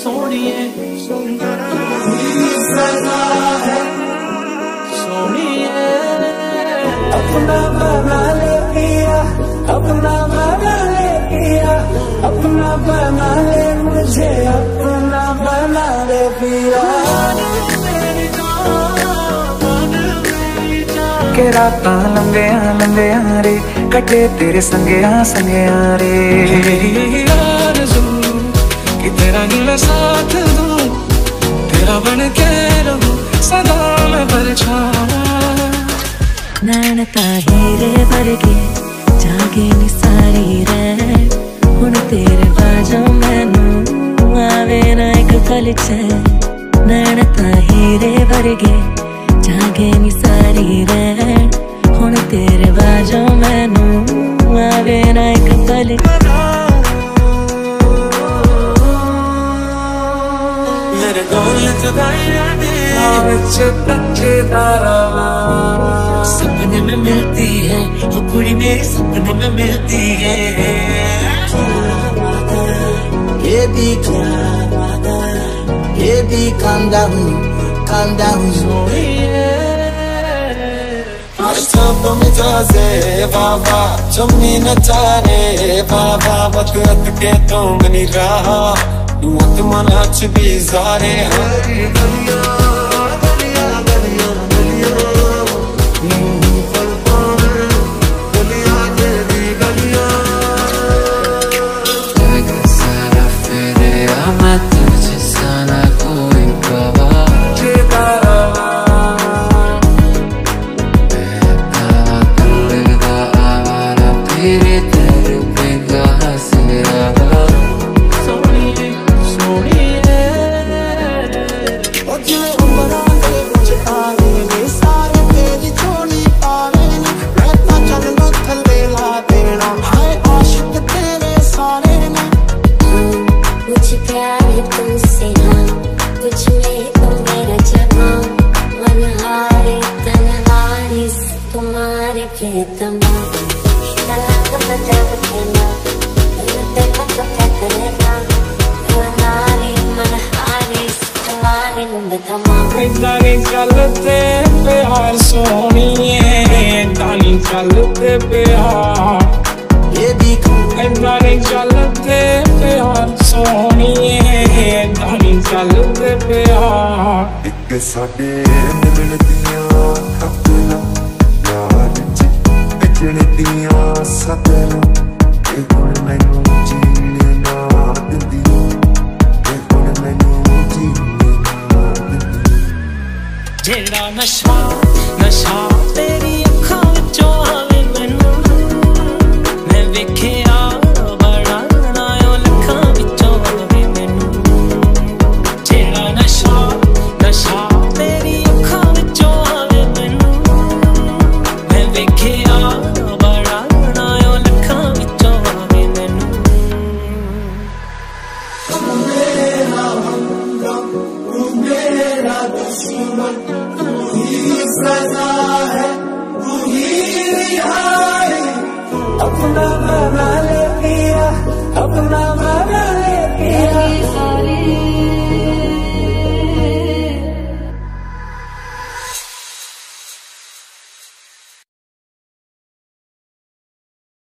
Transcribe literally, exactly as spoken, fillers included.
सोनिए सजा है सोनिए अपना बना ले पिया अपना बना ले पिया अपना बना ले मुझे अपना बना ले पिया के रात लंबे लंबे रे कटे तेरे संगे आ संगे आ रे मेरी आरज़ू कि तेरा नीला साथ दूं तेरा बन के रहूं सदा मैं परछाया नैन ताहीरे वर्गे जागे नी सारी रे हुन तेरे बाजों मैनू आवे ना एक पल चैन नैन ताहीरे वर्गे जागे नी सारी रे हुन तेरे बाजों मैनू आवे ना एक पल सपने में मिलती है वो कुड़ी मेरी सपने में मिलती है ये भी ये भी कांदा हूँ कांदा हूँ जाजे बाबा चम्मी न जाने बाबा बकत के तुम नहीं रहा मत मना चुपी सारे चलते प्यार सोनिए तानी चलते प्यार ये भी तानी चलते प्यार सोनिए तानी चलते प्यार एक साडे मिलदियां दिया सदरों के गुण मैनू जीने ना दिंदी के गुण मैनू जीने ना दिंदी जेड़ा नशा नशा